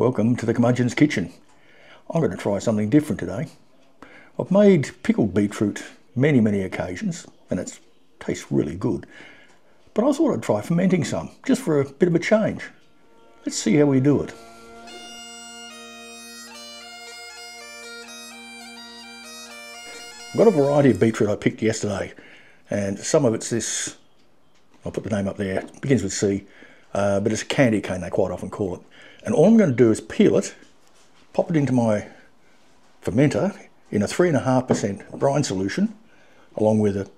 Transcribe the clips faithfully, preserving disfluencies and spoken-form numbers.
Welcome to the curmudgeon's kitchen. I'm going to try something different today. I've made pickled beetroot many many occasions and it tastes really good, but I thought I'd try fermenting some just for a bit of a change. Let's see how we do it. I've got a variety of beetroot I picked yesterday, and some of it's this, I'll put the name up there, it begins with C, uh, but it's a candy cane they quite often call it. And all I'm going to do is peel it, pop it into my fermenter in a three point five percent brine solution, along with a,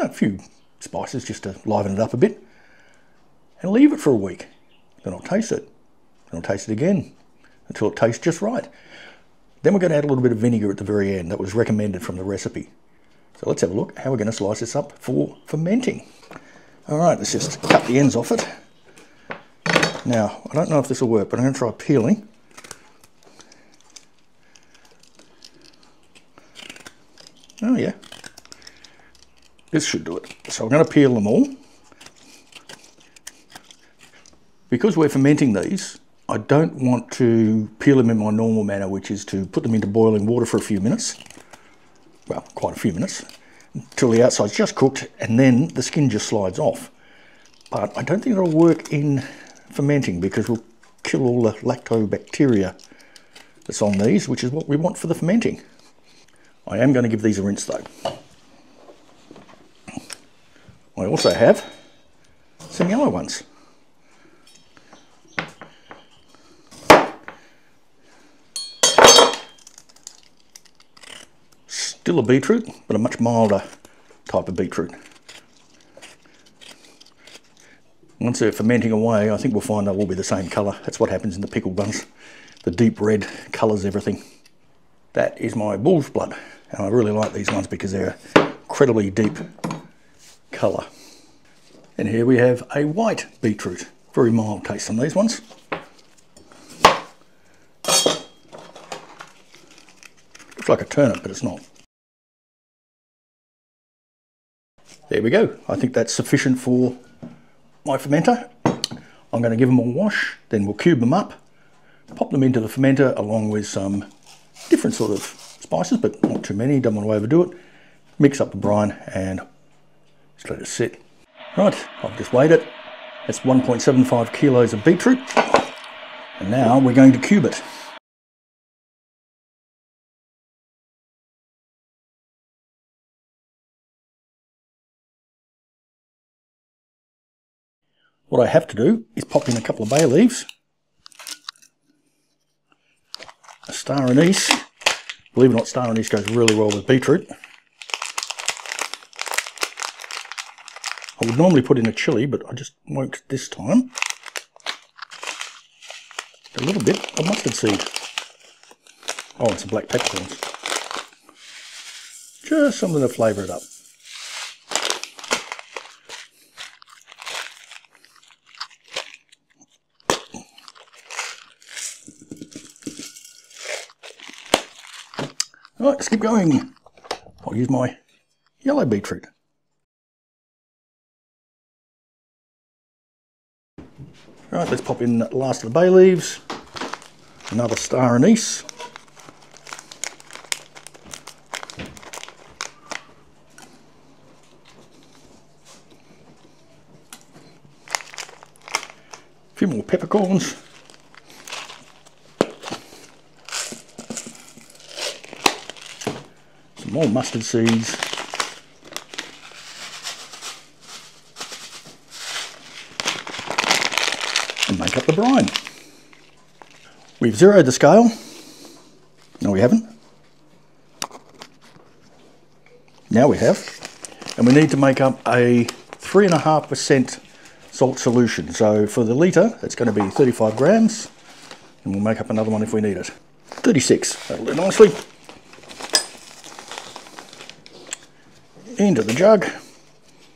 a few spices just to liven it up a bit, and leave it for a week. Then I'll taste it, and I'll taste it again until it tastes just right. Then we're going to add a little bit of vinegar at the very end that was recommended from the recipe. So let's have a look how we're going to slice this up for fermenting. All right, let's just cut the ends off it. Now, I don't know if this will work, but I'm going to try peeling. Oh yeah, this should do it. So I'm going to peel them all. Because we're fermenting these, I don't want to peel them in my normal manner, which is to put them into boiling water for a few minutes. Well, quite a few minutes, until the outside's just cooked and then the skin just slides off. But I don't think it'll work in fermenting because we'll kill all the lactobacteria that's on these, which is what we want for the fermenting. I am going to give these a rinse though. I also have some yellow ones. Still a beetroot, but a much milder type of beetroot. Once they're fermenting away, I think we'll find they'll all be the same colour. That's what happens in the pickled ones. The deep red colours everything. That is my bull's blood, and I really like these ones because they're incredibly deep colour. And here we have a white beetroot. Very mild taste on these ones. Looks like a turnip, but it's not. There we go. I think that's sufficient for my fermenter. I'm going to give them a wash, then we'll cube them up, pop them into the fermenter along with some different sort of spices, but not too many, don't want to overdo it. Mix up the brine and just let it sit. Right, I've just weighed it. That's one point seven five kilos of beetroot. And now we're going to cube it. What I have to do is pop in a couple of bay leaves, a star anise. Believe it or not, star anise goes really well with beetroot. I would normally put in a chilli, but I just won't this time. A little bit of mustard seed. Oh, and some black peppercorns. Just something to flavour it up. Right, let's keep going. I'll use my yellow beetroot. Right, let's pop in the last of the bay leaves, another star anise. A few more peppercorns. More mustard seeds. And make up the brine. We've zeroed the scale. No, we haven't. Now we have. And we need to make up a three point five percent salt solution. So for the litre, it's going to be thirty-five grams. And we'll make up another one if we need it. thirty-six, that'll do nicely. Into the jug,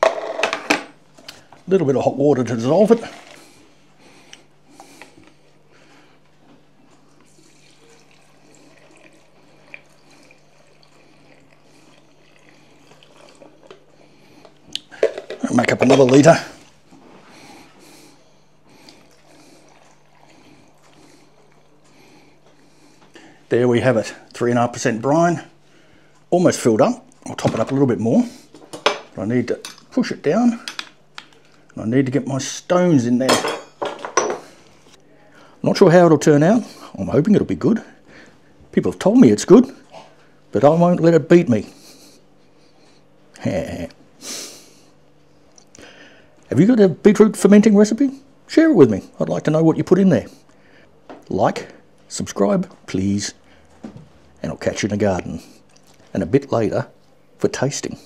a little bit of hot water to dissolve it. I'll make up another litre. There we have it, three and a half percent brine, almost filled up. I'll top it up a little bit more, but I need to push it down, and I need to get my stones in there. I'm not sure how it'll turn out. I'm hoping it'll be good. People have told me it's good, but I won't let it beat me. Have you got a beetroot fermenting recipe? Share it with me. I'd like to know what you put in there. Like, subscribe, please, and I'll catch you in the garden and a bit later for tasting.